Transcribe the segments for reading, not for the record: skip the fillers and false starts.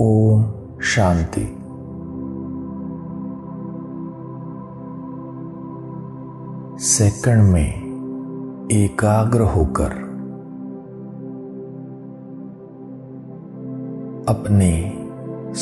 Om Shanti. Second में एकाग्र होकर अपने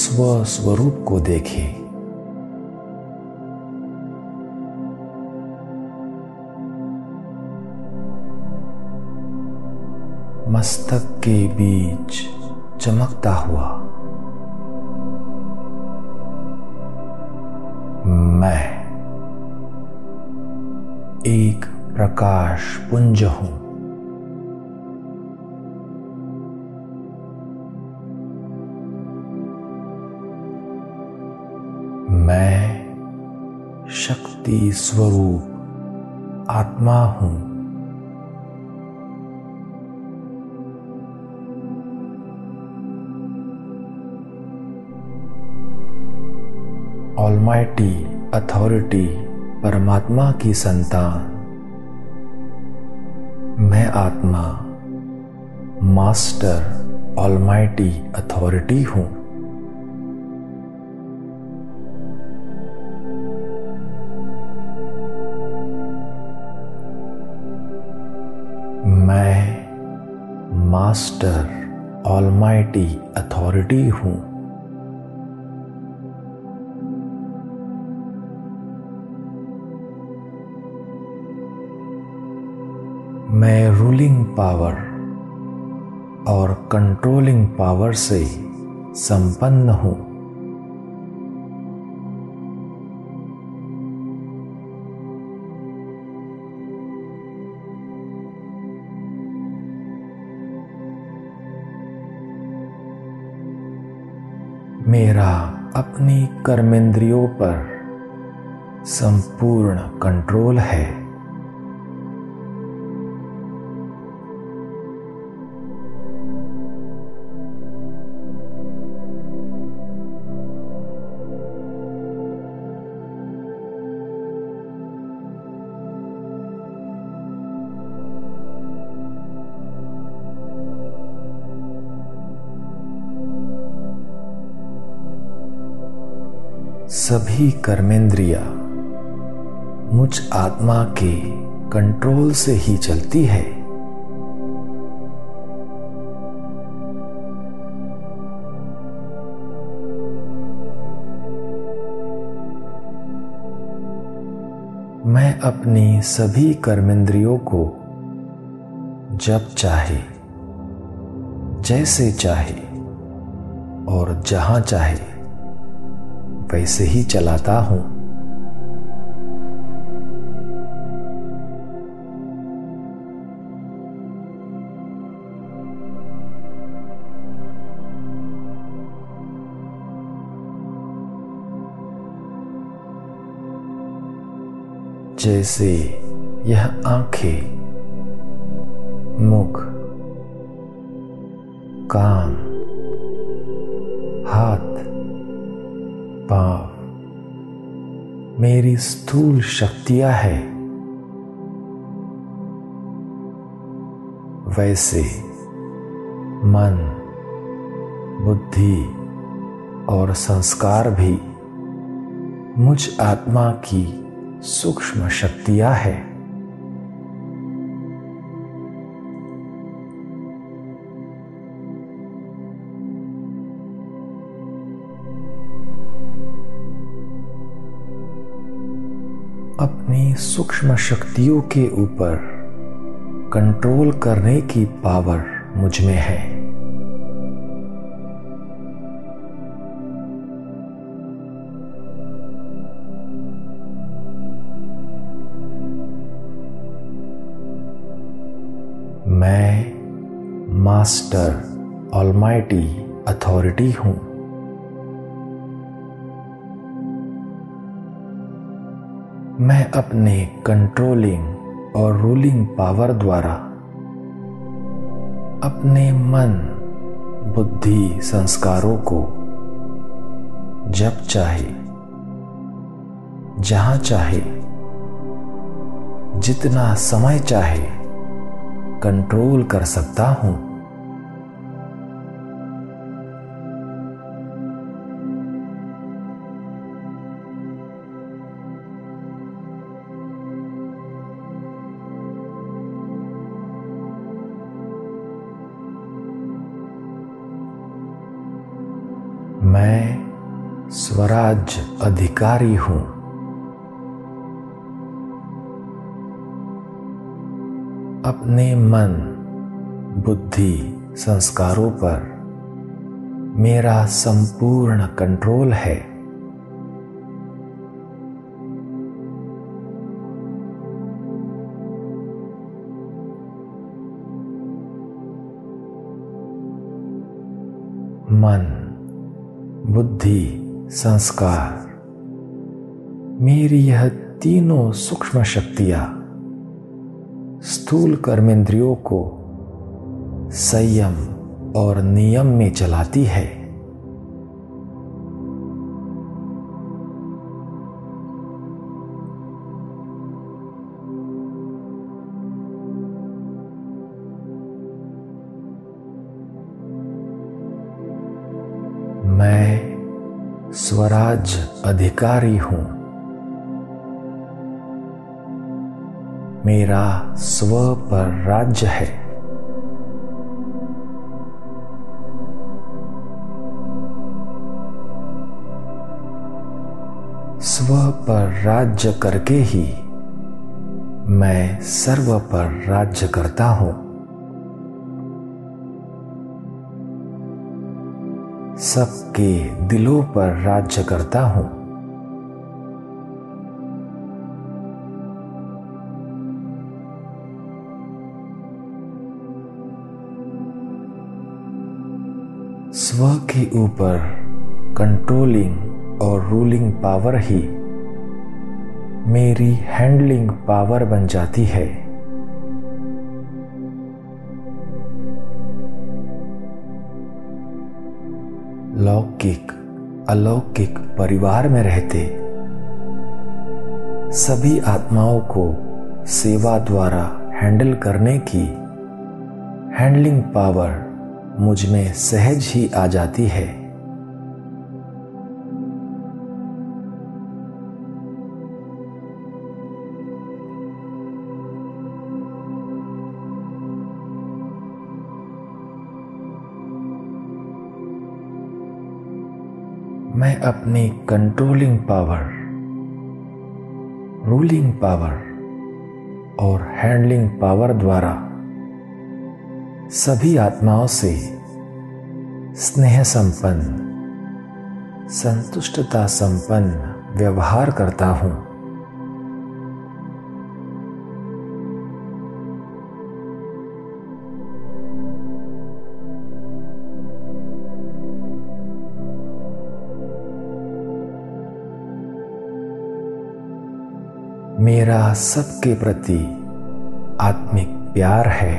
स्वस्वरूप को देखें। मस्तक के बीच चमकता हुआ मैं एक प्रकाश पुंज हूं। मैं शक्ति स्वरूप आत्मा हूं। ऑलमाइटी अथॉरिटी परमात्मा की संतान। मैं आत्मा मास्टर ऑलमाइटी अथॉरिटी हूं। मैं मास्टर ऑलमाइटी अथॉरिटी हूं। मैं रूलिंग पावर और कंट्रोलिंग पावर से संपन्न हूं। मेरा अपनी कर्मेंद्रियों पर संपूर्ण कंट्रोल है। सभी कर्मेंद्रिया मुझ आत्मा के कंट्रोल से ही चलती है। मैं अपनी सभी कर्मेंद्रियों को जब चाहे, जैसे चाहे और जहां चाहे वैसे ही चलाता हूं। जैसे यह आंखें, मुख, कान, हाथ, पाँव मेरी स्थूल शक्तियां है, वैसे मन, बुद्धि और संस्कार भी मुझ आत्मा की सूक्ष्म शक्तियां है। अपनी सूक्ष्म शक्तियों के ऊपर कंट्रोल करने की पावर मुझ में है। मैं मास्टर ऑलमाइटी अथॉरिटी हूं। मैं अपने कंट्रोलिंग और रूलिंग पावर द्वारा अपने मन, बुद्धि, संस्कारों को जब चाहे, जहां चाहे, जितना समय चाहे कंट्रोल कर सकता हूं। मैं स्वराज्य अधिकारी हूं। अपने मन, बुद्धि, संस्कारों पर मेरा संपूर्ण कंट्रोल है। मन, बुद्धि, संस्कार, मेरी यह तीनों सूक्ष्म शक्तियां स्थूल कर्मेंद्रियों को संयम और नियम में चलाती है। मैं स्वराज अधिकारी हूं। मेरा स्व पर राज्य है। स्व पर राज्य करके ही मैं सर्व पर राज्य करता हूं। सबके दिलों पर राज्य करता हूं। स्व के ऊपर कंट्रोलिंग और रूलिंग पावर ही मेरी हैंडलिंग पावर बन जाती है। लौकिक अलौकिक परिवार में रहते सभी आत्माओं को सेवा द्वारा हैंडल करने की हैंडलिंग पावर मुझ में सहज ही आ जाती है। मैं अपनी कंट्रोलिंग पावर, रूलिंग पावर और हैंडलिंग पावर द्वारा सभी आत्माओं से स्नेह संपन्न, संतुष्टता संपन्न व्यवहार करता हूं। मेरा सबके प्रति आत्मिक प्यार है।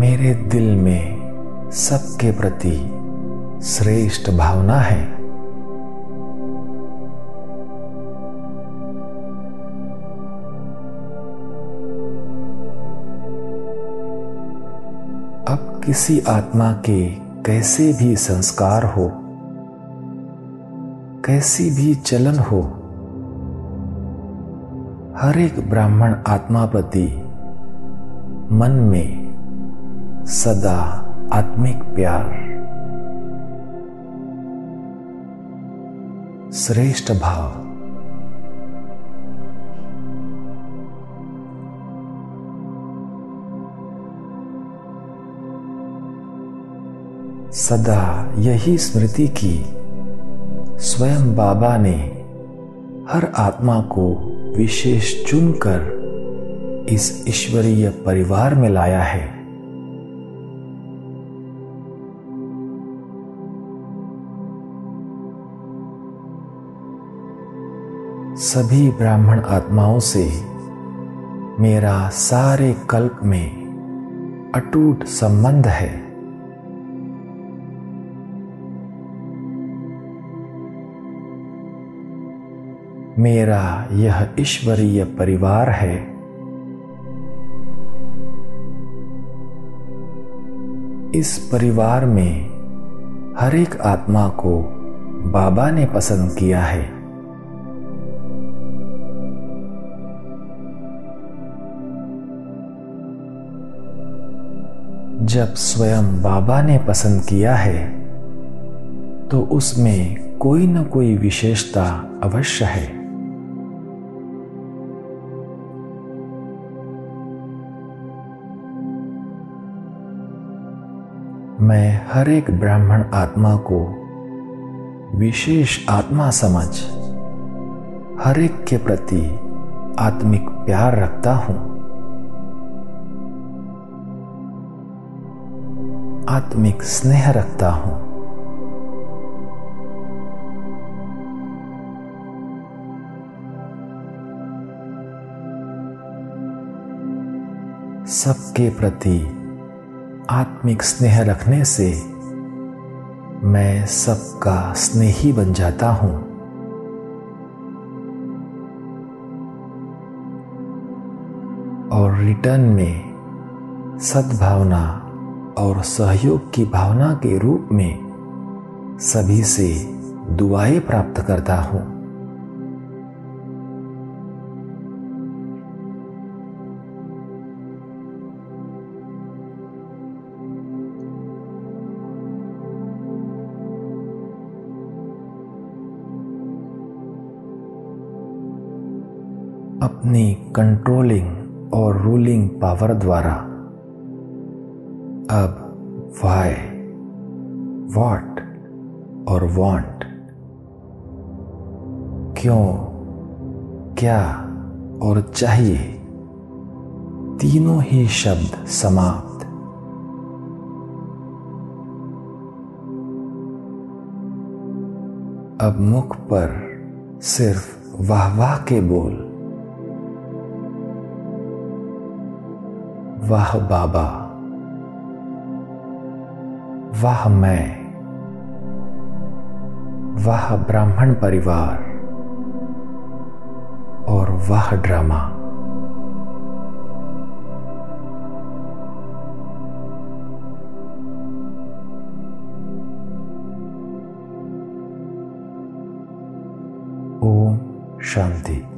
मेरे दिल में सबके प्रति श्रेष्ठ भावना है। अब किसी आत्मा के कैसे भी संस्कार हो, कैसी भी चलन हो, हर एक ब्राह्मण आत्मापति मन में सदा आत्मिक प्यार, श्रेष्ठ भाव, सदा यही स्मृति की स्वयं बाबा ने हर आत्मा को विशेष चुनकर इस ईश्वरीय परिवार में लाया है। सभी ब्राह्मण आत्माओं से मेरा सारे कल्प में अटूट संबंध है। मेरा यह ईश्वरीय परिवार है। इस परिवार में हर एक आत्मा को बाबा ने पसंद किया है। जब स्वयं बाबा ने पसंद किया है तो उसमें कोई न कोई विशेषता अवश्य है। मैं हर एक ब्राह्मण आत्मा को विशेष आत्मा समझ हर एक के प्रति आत्मिक प्यार रखता हूं। आत्मिक स्नेह रखता हूं। सबके प्रति आत्मिक स्नेह रखने से मैं सबका स्नेही बन जाता हूं। और रिटर्न में सद्भावना और सहयोग की भावना के रूप में सभी से दुआएं प्राप्त करता हूं। अपनी कंट्रोलिंग और रूलिंग पावर द्वारा अब वाई, व्हाट और वांट, क्यों, क्या और चाहिए, तीनों ही शब्द समाप्त। अब मुख पर सिर्फ वाह वाह के बोल। वाह बाबा, वाह मैं, वाह ब्राह्मण परिवार और वाह ड्रामा। ओम शांति।